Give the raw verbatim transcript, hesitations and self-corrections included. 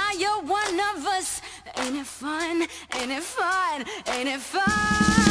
now you're one of us. Ain't it fun? Ain't it fun? Ain't it fun?